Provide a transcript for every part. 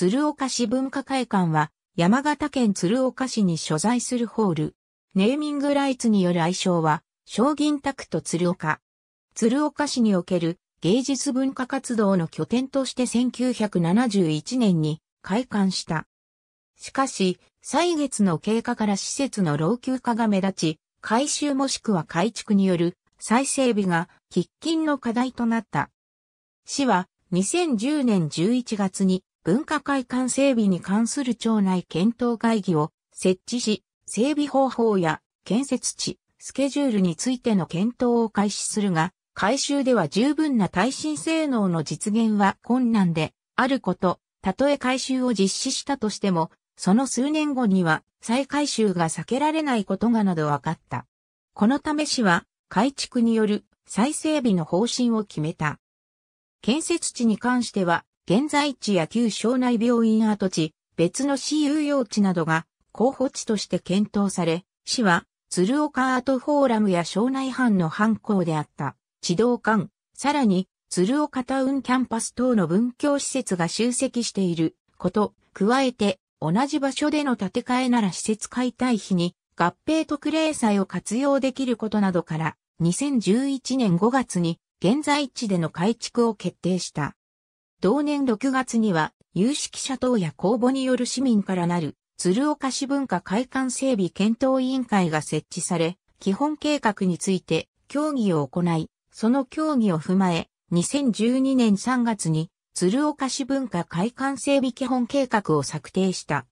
鶴岡市文化会館は山形県鶴岡市に所在するホール。ネーミングライツによる愛称は小銀宅と鶴岡。鶴岡市における芸術文化活動の拠点として1971年に開館した。しかし、歳月の経過から施設の老朽化が目立ち、改修もしくは改築による再整備が喫緊の課題となった。市は2010年11月に文化会館整備に関する町内検討会議を設置し、整備方法や建設地、スケジュールについての検討を開始するが、改修では十分な耐震性能の実現は困難であること、たとえ改修を実施したとしても、その数年後には再改修が避けられないことがなど分かった。このため市は改築による再整備の方針を決めた。建設地に関しては、現在地や旧庄内病院跡地、別の市有用地などが候補地として検討され、市は鶴岡アートフォーラムや庄内藩の藩校であった地道館、さらに鶴岡タウンキャンパス等の文教施設が集積していること、加えて、同じ場所での建て替えなら施設解体費に合併特例債を活用できることなどから2011年5月に現在地での改築を決定した。同年6月には有識者等や公募による市民からなる鶴岡市文化会館整備検討委員会が設置され、基本計画について協議を行い、その協議を踏まえ2012年3月に鶴岡市文化会館整備基本計画を策定した。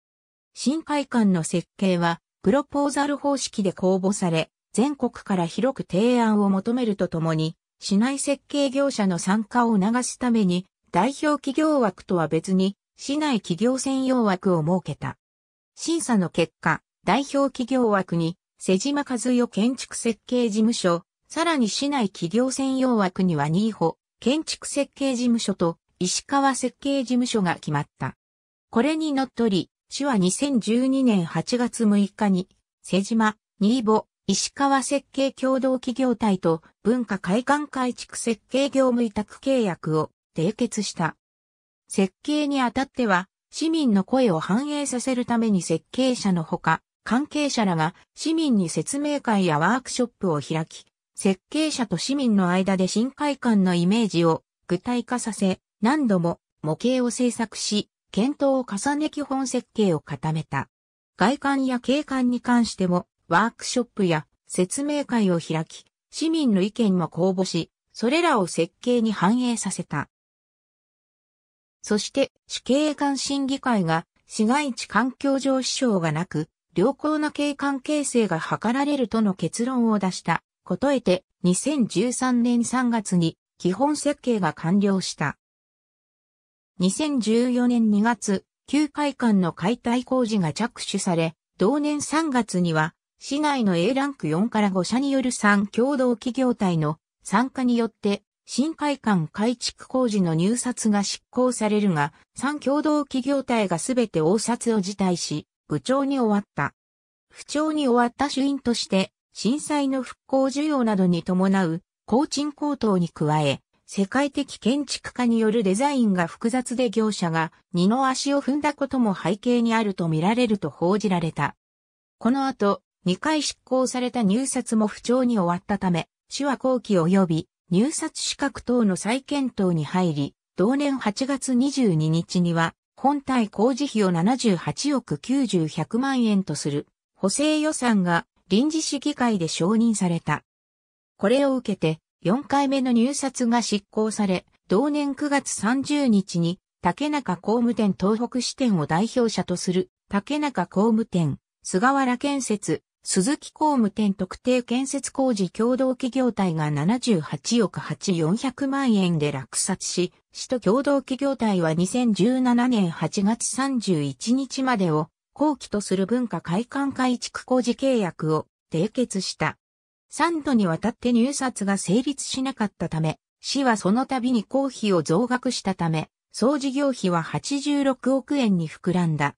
新会館の設計はプロポーザル方式で公募され、全国から広く提案を求めるとともに、市内設計業者の参加を促すために、代表企業枠とは別に、市内企業専用枠を設けた。審査の結果、代表企業枠に、瀬島和代建築設計事務所、さらに市内企業専用枠には新保建築設計事務所と、石川設計事務所が決まった。これにのっとり、市は2012年8月6日に、瀬島、新保、石川設計共同企業体と文化会館改築設計業務委託契約を締結した。設計にあたっては、市民の声を反映させるために設計者のほか、関係者らが市民に説明会やワークショップを開き、設計者と市民の間で新会館のイメージを具体化させ、何度も模型を制作し、検討を重ね基本設計を固めた。外観や景観に関してもワークショップや説明会を開き、市民の意見も公募し、それらを設計に反映させた。そして、市景観審議会が市街地環境上支障がなく、良好な景観形成が図られるとの結論を出したことへて、2013年3月に基本設計が完了した。2014年2月、旧会館の解体工事が着手され、同年3月には、市内の A ランク4から5社による3共同企業体の参加によって、新会館改築工事の入札が執行されるが、3共同企業体がすべて応札を辞退し、不調に終わった。不調に終わった主因として、震災の復興需要などに伴う、工賃高騰に加え、世界的建築家によるデザインが複雑で業者が二の足を踏んだことも背景にあると見られると報じられた。この後、2回執行された入札も不調に終わったため、市は後期及び入札資格等の再検討に入り、同年8月22日には、本体工事費を78億9100万円とする補正予算が臨時市議会で承認された。これを受けて、4回目の入札が執行され、同年9月30日に、竹中工務店東北支店を代表者とする、竹中工務店、菅原建設、鈴木工務店特定建設工事共同企業体が78億8400万円で落札し、市と共同企業体は2017年8月31日までを、後期とする文化会館改築工事契約を締結した。3度にわたって入札が成立しなかったため、市はその度に公費を増額したため、総事業費は86億円に膨らんだ。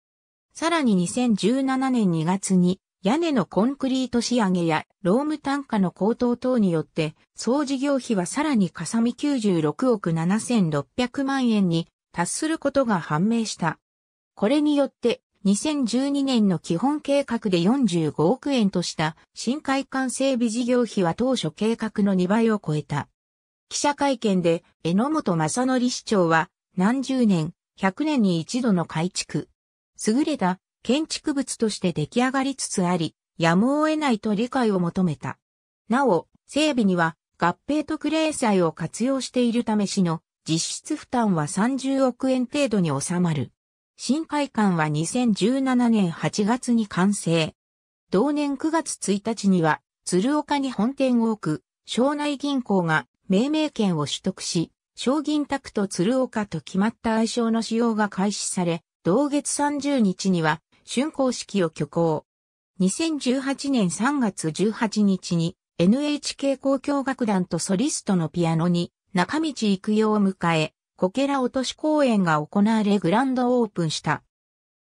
さらに2017年2月に、屋根のコンクリート仕上げや、労務単価の高騰等によって、総事業費はさらにかさみ96億7600万円に達することが判明した。これによって、2012年の基本計画で45億円とした新会館整備事業費は当初計画の2倍を超えた。記者会見で、榎本正則市長は、何十年、100年に一度の改築。優れた建築物として出来上がりつつあり、やむを得ないと理解を求めた。なお、整備には合併特例債を活用しているため市の実質負担は30億円程度に収まる。新会館は2017年8月に完成。同年9月1日には鶴岡に本店を置く庄内銀行が命名権を取得し、小銀宅と鶴岡と決まった愛称の使用が開始され、同月30日には竣工式を挙行。2018年3月18日に NHK 交響楽団とソリストのピアノに中道幾代を迎え、こけら落とし公演が行われグランドオープンした。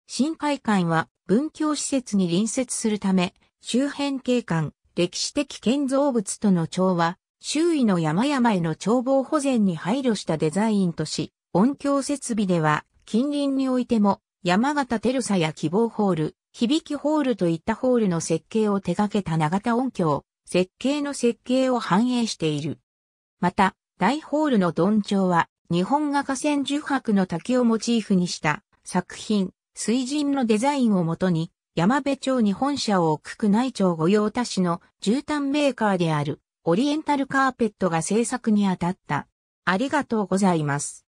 新会館は文教施設に隣接するため、周辺景観、歴史的建造物との調和、周囲の山々への眺望保全に配慮したデザインとし、音響設備では近隣においても山形テルサや希望ホール、響ホールといったホールの設計を手掛けた永田音響、設計の設計を反映している。また、大ホールのどんちょうは、日本画家千寿伯の滝をモチーフにした作品、水神のデザインをもとに、山辺町に本社を置く宮内庁御用達の絨毯メーカーである、オリエンタルカーペットが制作に当たった。ありがとうございます。